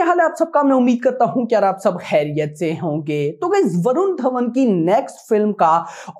क्या हाल है आप सबका। मैं उम्मीद करता हूं कि यार आप सब खैरियत से होंगे। तो गाइस वरुण धवन की नेक्स्ट फिल्म का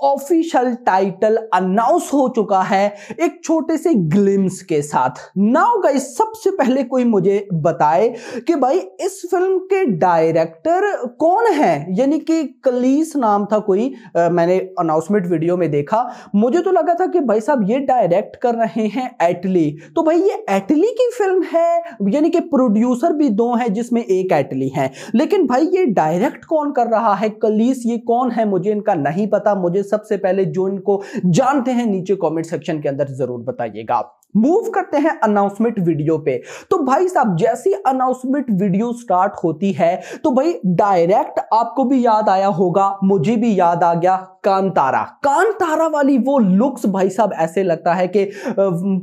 ऑफिशियल टाइटल अनाउंस हो चुका है एक छोटे से ग्लिम्स के साथ। नाउ गाइस सबसे पहले कोई मुझे बताए कि भाई इस फिल्म के डायरेक्टर कौन है, यानी कि कलीस नाम था कोई, मैंने अनाउंसमेंट वीडियो में देखा। मुझे तो लगा था कि भाई साहब ये डायरेक्ट कर रहे हैं एटली, तो भाई ये एटली की फिल्म है, यानी कि प्रोड्यूसर भी दो हैं जिसमें एक एटली है, लेकिन भाई ये डायरेक्ट कौन कर रहा है, कलीस ये कौन है, मुझे इनका नहीं पता। मुझे सबसे पहले जो इनको जानते हैं नीचे कमेंट सेक्शन के अंदर जरूर बताइएगा। मूव करते हैं अनाउंसमेंट वीडियो पे। तो भाई साहब जैसी अनाउंसमेंट वीडियो स्टार्ट होती है तो भाई डायरेक्ट आपको भी याद आया होगा, मुझे भी याद आ गया कांतारा वाली वो लुक्स। भाई साहब ऐसे लगता है कि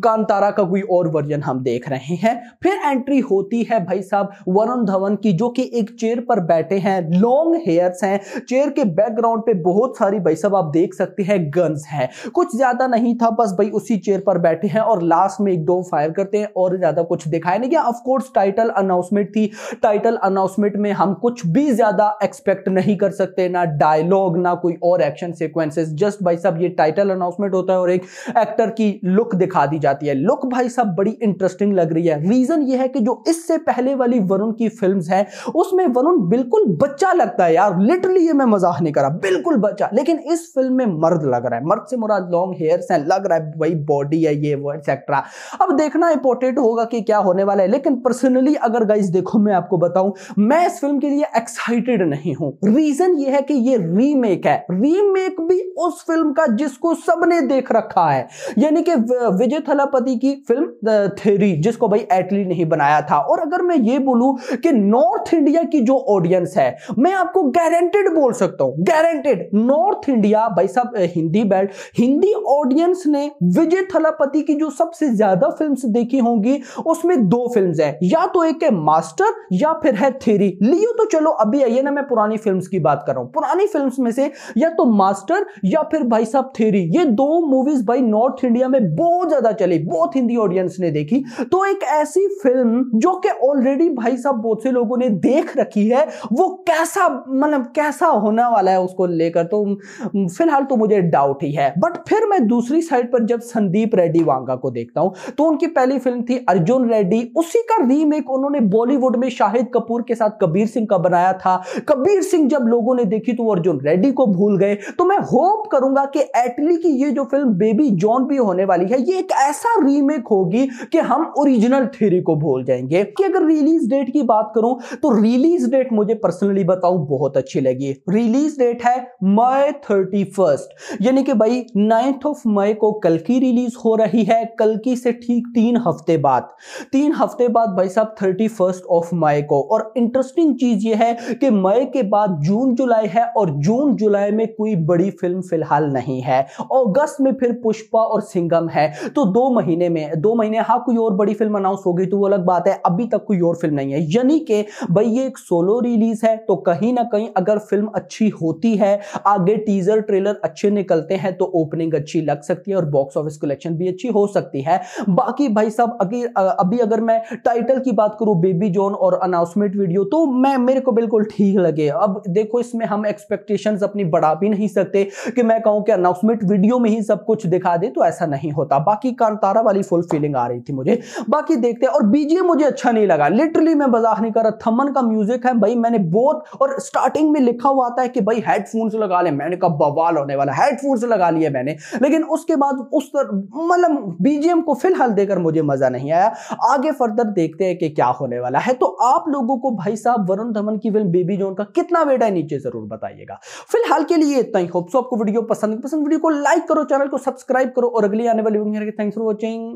कांतारा का कोई और वर्जन हम देख रहे हैं। फिर एंट्री होती है भाई साहब वरुण धवन की, जो कि एक चेयर पर बैठे हैं, लॉन्ग हेयर्स हैं, चेयर के बैकग्राउंड पे बहुत सारी भाई साहब आप देख सकते हैं गन्स हैं, कुछ ज्यादा नहीं था, बस भाई उसी चेयर पर बैठे हैं और लास्ट में एक दो फायर करते हैं और ज्यादा कुछ दिखाया नहीं गया। ऑफ कोर्स टाइटल अनाउंसमेंट थी, टाइटल अनाउंसमेंट में हम कुछ भी ज्यादा एक्सपेक्ट नहीं कर सकते, ना डायलॉग ना कोई और एक्शन सीक्वेंसेस। जस्ट भाई साहब ये टाइटल अनाउंसमेंट होता है और एक एक्टर की लुक दिखा दी जाती है। लुक भाई साहब बड़ी इंटरेस्टिंग लग रही है। रीजन ये है कि जो इससे पहले वाली वरुण की फिल्म्स हैं उसमें वरुण बिल्कुल बच्चा लगता है यार, लिटरली ये मैं मजाक नहीं कर रहा, बिल्कुल बच्चा, लेकिन इस फिल्म में मर्द लग रहा है। मर्द से मुराद लॉन्ग हेयर्स हैं, लग रहा है भाई बॉडी है ये वो एक्सेट्रा। अब देखना इंपॉर्टेंट होगा कि क्या होने वाला है, लेकिन पर्सनली अगर गाइस देखो मैं आपको बताऊं, मैं इस फिल्म के लिए एक्साइटेड नहीं हूं। रीजन ये है कि ये रीमेक है, रीमेक भी उस फिल्म का जिसको सबने देख रखा है, यानी कि विजय थलापति की फिल्म थेरी, जिसको भाई एटली नहीं बनाया था। और अगर मैं ये बोलूं कि नॉर्थ इंडिया की जो ऑडियंस है, मैं आपको गारंटेड बोल सकता हूं, गारंटेड नॉर्थ इंडिया भाई साहब हिंदी बेल्ट, हिंदी ऑडियंस ने विजय थलापति की जो सबसे ज्यादा फिल्म्स देखी होंगी उसमें दो फिल्म्स हैं, या तो एक है मास्टर या फिर है थेरी। लियो तो चलो अभी आइए ना, मैं पुरानी फिल्म्स की बात कर रहा हूं, पुरानी फिल्म्स में से या तो मास्टर या फिर भाई साहब थेरी, ये दो मूवीज भाई नॉर्थ इंडिया में बहुत ज्यादा चली, बहुत हिंदी ऑडियंस ने देखी। तो एक ऐसी फिल्म जो कि ऑलरेडी भाई साहब बहुत से लोगों ने देख रखी है, वो कैसा मतलब कैसा होने वाला है उसको लेकर तो फिलहाल तो मुझे डाउट ही है। बट फिर मैं दूसरी साइड पर जब संदीप रेड्डी वांगा को देखता हूं, तो उनकी पहली फिल्म थी अर्जुन रेड्डी, उसी का रीमेक उन्होंने बॉलीवुड में शाहिद कपूर के साथ कबीर सिंह का बनाया था। कबीर सिंह जब लोगों ने देखी तो अर्जुन रेड्डी को भूल गए। तो मैं होप करूंगा कि एटली की ये जो फिल्म बेबी जॉन भी होने वाली है, ये एक ऐसा रीमेक होगी कि हम ओरिजिनल थ्योरी को भूल जाएंगे। कि अगर रिलीज डेट की बात करूं तो रिलीज डेट मुझे पर्सनली बताऊं बहुत अच्छी लगी। रिलीज डेट है मई 31, यानी कि भाई 9 मई को कल्कि रिलीज हो रही है। कल्कि से ठीक 3 हफ्ते बाद भाई साहब 31 मई को। और इंटरेस्टिंग चीज ये है कि मई के बाद जून जुलाई है और जून जुलाई में कोई बड़ी फिल्म फिलहाल नहीं है। अगस्त में फिर पुष्पा और सिंगम है, तो 2 महीने में, 2 महीने हाँ कोई और बड़ी फिल्म अनाउंस होगी तो वो अलग बात है, अभी तक कोई और फिल्म नहीं है। यानी कि भाई ये एक सोलो रिलीज है, तो कहीं ना कहीं अगर फिल्म अच्छी होती है, आगे टीजर ट्रेलर अच्छे निकलते हैं, तो ओपनिंग अच्छी लग सकती है और बॉक्स ऑफिस कलेक्शन भी अच्छी हो सकती है। बाकी भाई साहब अभी अगर मैं टाइटल की बात करूं बेबी जॉन और अनाउंसमेंट वीडियो, तो मैं मेरे को बिल्कुल ठीक लगे। अब देखो इसमें हम एक्सपेक्टेशंस अपनी बढ़ा भी नहीं सकते कि मैं कहूं कि अनाउंसमेंट वीडियो में ही सब कुछ दिखा दे, तो ऐसा नहीं होता। बाकी कांतारा वाली फुल फीलिंग आ रही थी मुझे, बाकी देखते हैं। और बीजीएम मुझे अच्छा नहीं लगा, लिटरली मैं मजाक नहीं कर रहा, थमन का म्यूजिक है भाई, मैंने बहुत, और स्टार्टिंग में लिखा हुआ आता है कि भाई हेडफोन्स लगा ले, मैंने कहा बवाल होने वाला, हेडफोन्स लगा लिए मैंने, लेकिन उसके बाद उस मतलब बीजीएम को फिलहाल देकर मुझे मजा नहीं आया। आगे फर्दर देखते हैं कि क्या होने वाला है। तो आप लोगों को भाई साहब वरुण धवन की फिल्म बेबी जॉन का कितना वेट है नीचे जरूर बताइएगा। फिलहाल के लिए इतना ही। होप सो आपको वीडियो पसंद वीडियो को लाइक करो, चैनल को सब्सक्राइब करो और अगली आने वाली वीडियो में। Thanks for watching.